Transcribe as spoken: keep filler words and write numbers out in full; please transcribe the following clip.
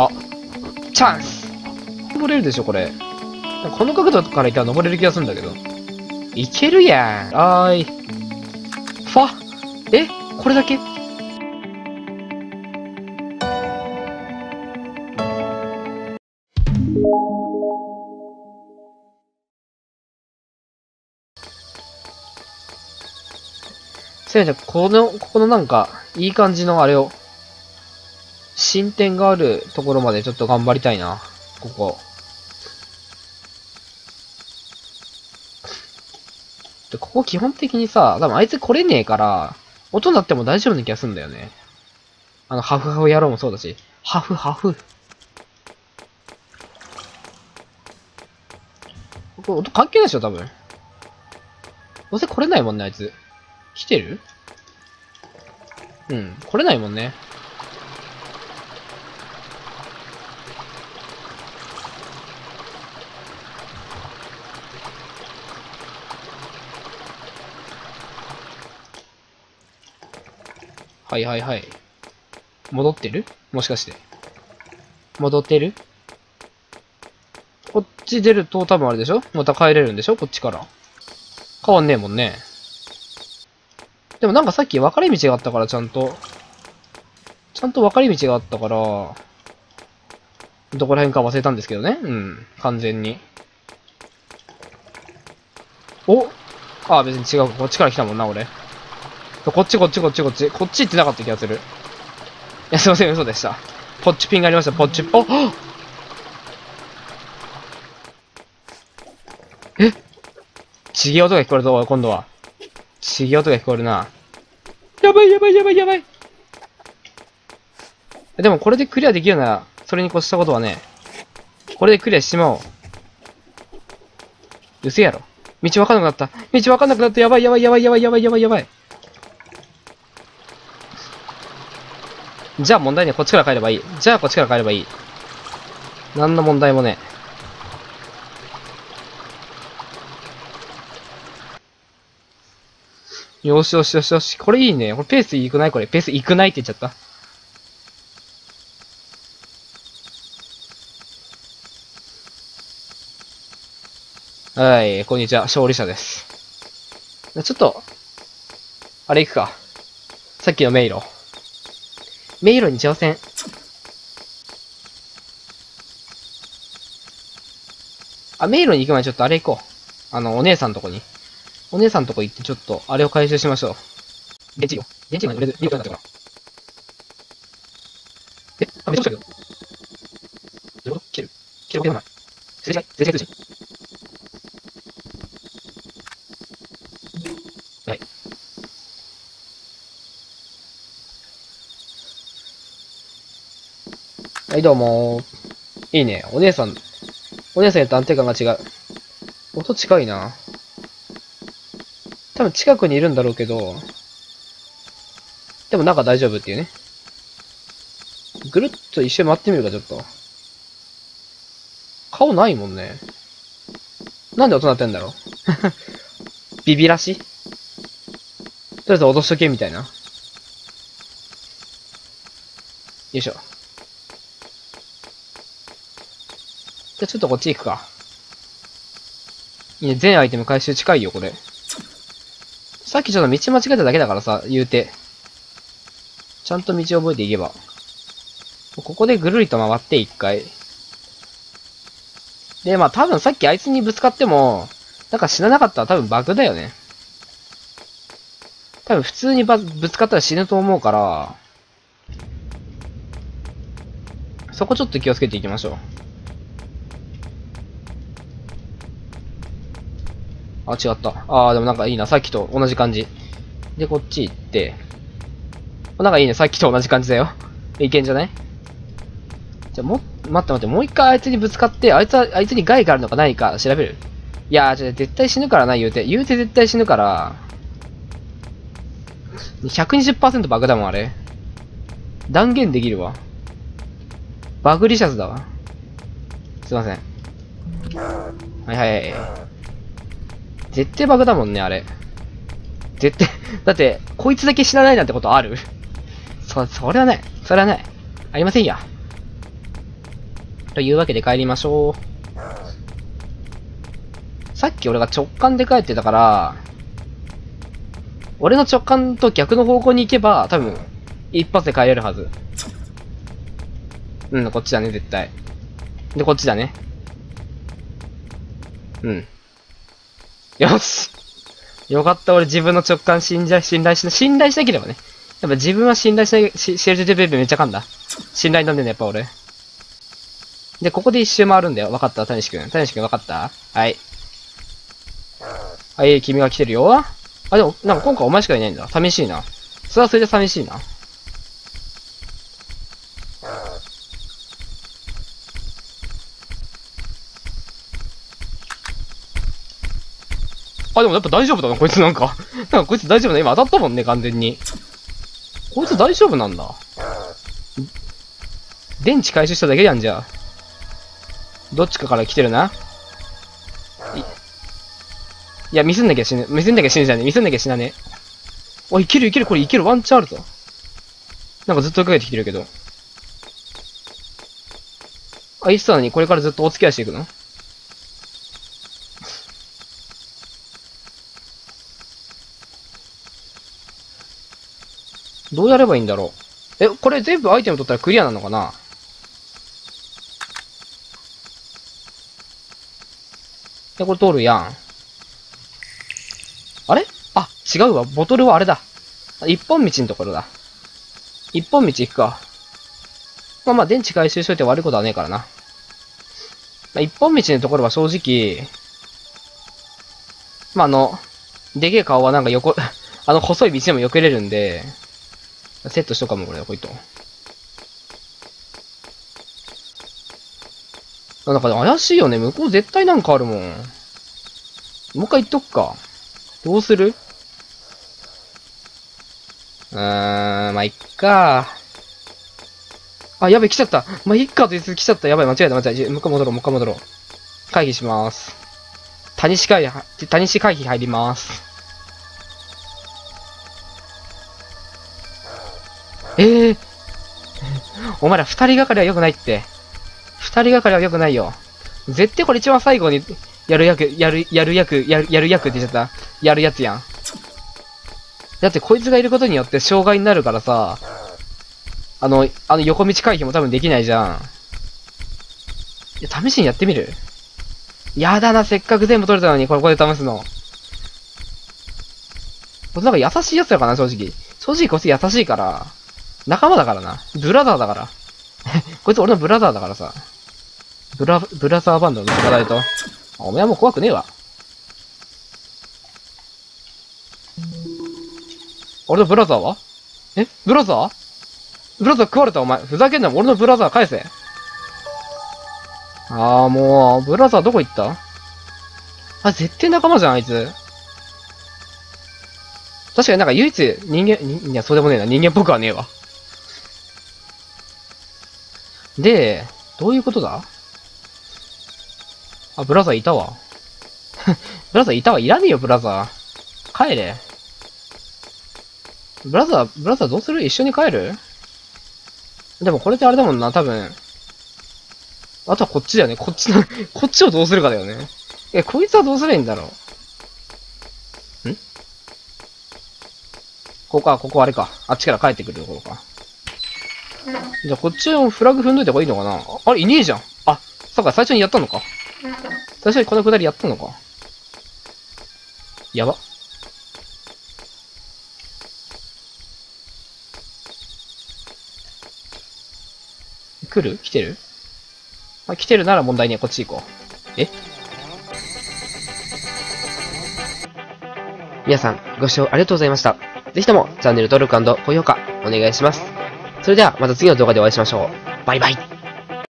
あ、チャンス。登れるでしょ、これ。この角度からいったら登れる気がするんだけど。いけるやん。はーい。ファ、え、これだけ？せめて、この、ここのなんか、いい感じのあれを、進展があるところまでちょっと頑張りたいな。ここ。で、ここ基本的にさ、多分あいつ来れねえから、音鳴っても大丈夫な気がするんだよね。あの、ハフハフ野郎もそうだし。ハフハフ。ここ音関係ないでしょ、多分。どうせ来れないもんね、あいつ。来てる？うん、来れないもんね。はいはいはい。戻ってる？もしかして。戻ってる？こっち出ると多分あれでしょ？また帰れるんでしょ？こっちから。変わんねえもんね。でもなんかさっき分かれ道があったから、ちゃんと。ちゃんと分かれ道があったから、どこら辺か忘れたんですけどね。うん。完全に。おああ、別に違う。こっちから来たもんな、俺。こっちこっちこっちこっち。こっち行ってなかった気がする。いや、すいません、嘘でした。ポッチピンがありました、ポッチ、おっ！え？ちげえ音が聞こえるぞ、今度は。ちげえ音が聞こえるな。やばいやばいやばいやばい。でもこれでクリアできるなら、それに越したことはね、これでクリアしてまおう。うせやろ。道わかんなくなった。道わかんなくなった。やばいやばいやばいやばいやばいやばいやばい。じゃあ問題ね、こっちから帰ればいい。じゃあこっちから帰ればいい。何の問題もね。よしよしよしよし。これいいね。これペースいくないこれ。ペースいくないって言っちゃった。はい、こんにちは。勝利者です。ちょっと、あれ行くか。さっきの迷路。迷路に挑戦。あ、迷路に行く前にちょっとあれ行こう。あの、お姉さんのとこに。お姉さんのとこ行ってちょっと、あれを回収しましょう。電池よ。電池が売れる。にこになったから。え、あ、めっちゃ落ちたけど。どういうこと？切る。切るわけでもない。すれ違い。すれ違い通信。はい。はい、どうもー。いいね。お姉さん。お姉さんやったら安定感が違う。音近いな。多分近くにいるんだろうけど、でもなんか大丈夫っていうね。ぐるっと一周回ってみるか、ちょっと。顔ないもんね。なんで音鳴ってんだろうビビらしとりあえず落としとけ、みたいな。よいしょ。じゃあちょっとこっち行くか。いいね、全アイテム回収近いよ、これ。さっきちょっと道間違えただけだからさ、言うて。ちゃんと道覚えていけば。ここでぐるりと回って一回。で、まあ多分さっきあいつにぶつかっても、なんか死ななかったら多分バグだよね。多分普通にばぶつかったら死ぬと思うから、そこちょっと気をつけていきましょう。あ、違った。ああ、でもなんかいいな。さっきと同じ感じ。で、こっち行って。なんかいいね。さっきと同じ感じだよ。いけんじゃない？じゃあ、も、待って待って。もう一回あいつにぶつかって、あいつは、あいつに害があるのかないか調べる？いやー、じゃあ絶対死ぬからな、言うて。言うて絶対死ぬから。ひゃくにじゅっパーセント バグだもん、あれ。断言できるわ。バグリシャスだわ。すいません。はいはい。絶対バグだもんね、あれ。絶対、だって、こいつだけ死なないなんてことある？そ、それはない。それはない。ありませんや。というわけで帰りましょう。さっき俺が直感で帰ってたから、俺の直感と逆の方向に行けば、多分、一発で帰れるはず。うん、こっちだね、絶対。で、こっちだね。うん。よし！よかった、俺自分の直感信頼、信頼し、信頼しなければね。やっぱ自分は信頼しない、し、シェルジュベーブめっちゃ噛んだ。信頼なんでね、やっぱ俺。で、ここで一周回るんだよ。わかった、タニシ君。タニシ君わかった？はい。はい、君が来てるよ。あ、でも、なんか今回お前しかいないんだ。寂しいな。それはそれで寂しいな。あ、でもやっぱ大丈夫だな、こいつなんか。なんかこいつ大丈夫だ。今当たったもんね、完全に。こいつ大丈夫なんだ。電池回収しただけじゃん、じゃあ。どっちかから来てるな。いや、ミスんなきゃ死ぬ。ミスんなきゃ死ぬじゃねえ。ミスんなきゃ死なねえ。お、いけるいける。これいける。ワンチャンあるぞ。なんかずっと追いかけてきてるけど。あ、いつなのにこれからずっとお付き合いしていくの？どうやればいいんだろう。え、これ全部アイテム取ったらクリアなのかな？え、これ通るやん。あれ？あ、違うわ。ボトルはあれだ。一本道のところだ。一本道行くか。まあまあ、電池回収しといて悪いことはねえからな。一本道のところは正直、まああの、でけえ顔はなんか横、あの細い道でも避けれるんで、セットしとかもこれ、こいと。なんか怪しいよね。向こう絶対なんかあるもん。もう一回行っとくか。どうする？うーん、まあ、いっか。あ、やべ、来ちゃった。まあ、いっかと言いつつ来ちゃった。やばい、間違えた、間違えた。もう一回戻ろう、もう一回戻ろう。会議します。谷市会議、谷市会議入ります。ええー、お前ら二人がかりは良くないって。二人がかりは良くないよ。絶対これ一番最後に、やる役、やる、やる役、やる、やる役って言っちゃった。やるやつやん。だってこいつがいることによって障害になるからさ、あの、あの横道回避も多分できないじゃん。いや、試しにやってみる？やだな、せっかく全部取れたのに、これこれで試すの。こいつなんか優しいやつやからな、正直。正直こいつ優しいから。仲間だからな。ブラザーだから。こいつ俺のブラザーだからさ。ブラ、ブラザーバンドの課題と。お前はもう怖くねえわ。俺のブラザーは？え？ブラザー？ブラザー食われたお前。ふざけんな。俺のブラザー返せ。ああ、もう、ブラザーどこ行った？あ、絶対仲間じゃん、あいつ。確かになんか唯一人間、いや、そうでもねえな。人間っぽくはねえわ。で、どういうことだ？あ、ブラザーいたわ。ブラザーいたわ。いらねえよ、ブラザー。帰れ。ブラザー、ブラザーどうする？一緒に帰る？でもこれってあれだもんな、多分。あとはこっちだよね。こっちの、こっちをどうするかだよね。え、こいつはどうすればいいんだろう？ん？ここか、ここあれか。あっちから帰ってくるところか。じゃあこっちをフラグ踏んどいた方がいいのかな？あれ、いねえじゃん。あ、そうか、最初にやったのか。確かにこのくだりやったのか。やば。来る？来てる？まあ、来てるなら問題ねえ。こっち行こう。え？皆さん、ご視聴ありがとうございました。ぜひともチャンネル登録&高評価お願いします。それではまた次の動画でお会いしましょう。バイバイ。